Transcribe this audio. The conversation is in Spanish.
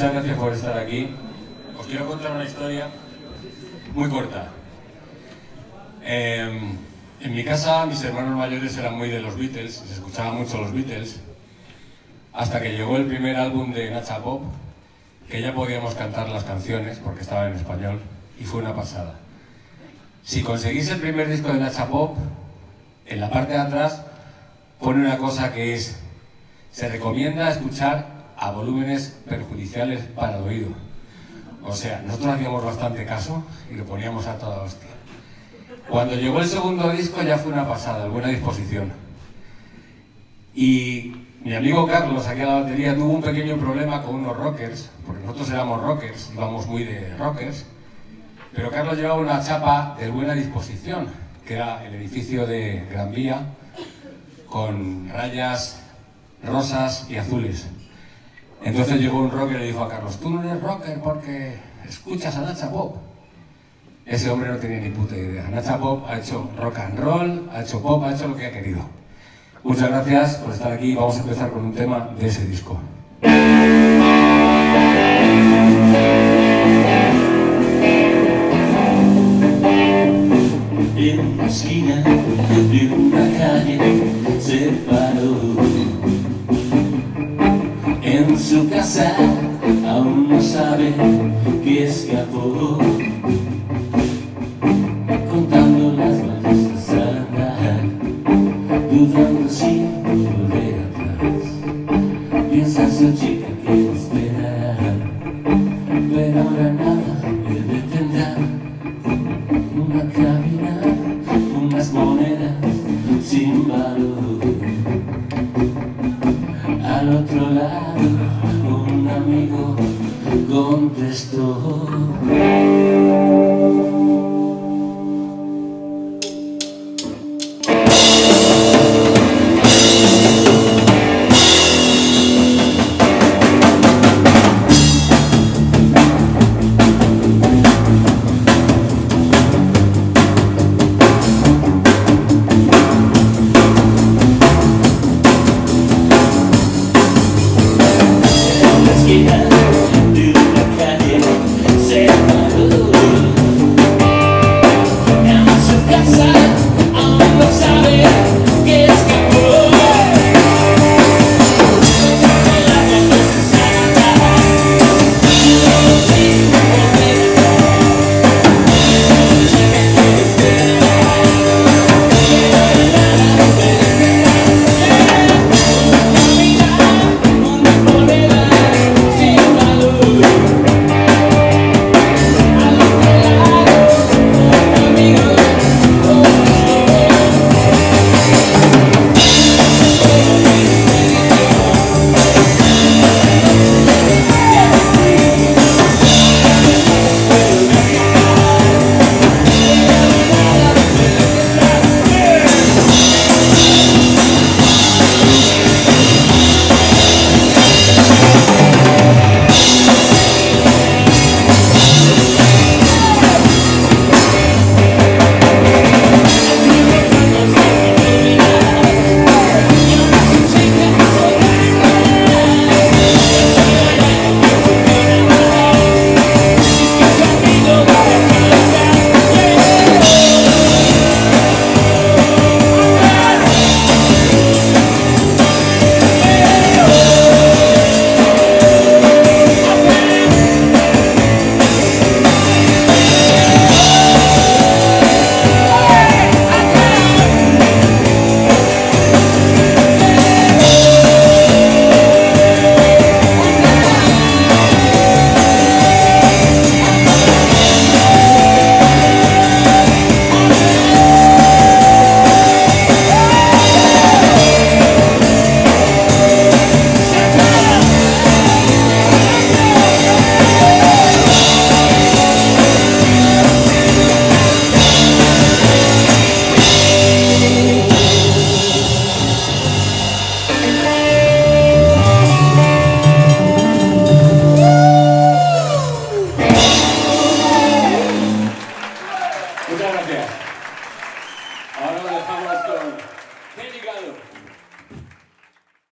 muchas gracias por estar aquí. Os quiero contar una historia muy corta. En mi casa mis hermanos mayores eran muy de los Beatles, se escuchaban mucho los Beatles, hasta que llegó el primer álbum de Nacha Pop, que ya podíamos cantar las canciones porque estaba en español, y fue una pasada. Si conseguís el primer disco de Nacha Pop, en la parte de atrás pone una cosa que es: se recomienda escuchar a volúmenes perjudiciales para el oído. O sea, nosotros hacíamos bastante caso y lo poníamos a toda hostia. Cuando llegó el segundo disco ya fue una pasada, Buena Disposición. Y mi amigo Carlos, aquí a la batería, tuvo un pequeño problema con unos rockers, porque nosotros éramos rockers, íbamos muy de rockers, pero Carlos llevaba una chapa de Buena Disposición, que era el edificio de Gran Vía, con rayas rosas y azules. Entonces llegó un rocker y le dijo a Carlos: tú no eres rocker porque escuchas a Nacha Pop. Ese hombre no tenía ni puta idea. Nacha Pop ha hecho rock and roll, ha hecho pop, ha hecho lo que ha querido. Muchas gracias por estar aquí. Vamos a empezar con un tema de ese disco. En la esquina de una calle se paró. En su casa aún no sabe que escapó, contando las balas al dar, dudando sin volver atrás. Piensa en su chica que lo esperará, pero ahora nada le detendrá. Una cabina, unas monedas sin valor. Al otro lado un amigo contestó. Muchas gracias. Ahora lo dejamos con...